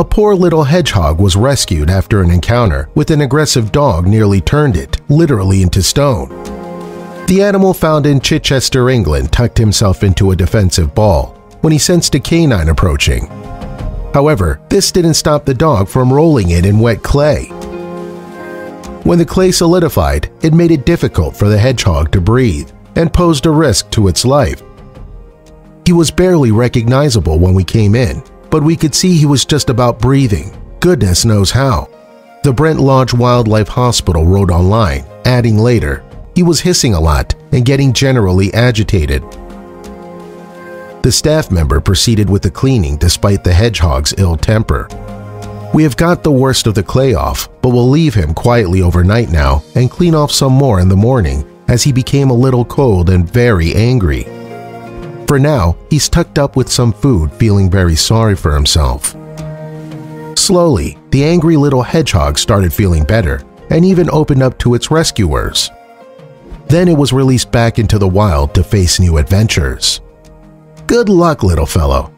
A poor little hedgehog was rescued after an encounter with an aggressive dog nearly turned it, literally, into stone. The animal found in Chichester, England, tucked himself into a defensive ball when he sensed a canine approaching. However, this didn't stop the dog from rolling it in wet clay. When the clay solidified, it made it difficult for the hedgehog to breathe and posed a risk to its life. He was barely recognizable when we came in, but we could see he was just about breathing, goodness knows how. The Brent Lodge Wildlife Hospital wrote online, adding later, he was hissing a lot and getting generally agitated. The staff member proceeded with the cleaning despite the hedgehog's ill temper. We have got the worst of the clay off, but we'll leave him quietly overnight now and clean off some more in the morning, as he became a little cold and very angry. For now, he's tucked up with some food, feeling very sorry for himself. Slowly, the angry little hedgehog started feeling better and even opened up to its rescuers. Then it was released back into the wild to face new adventures. Good luck, little fellow.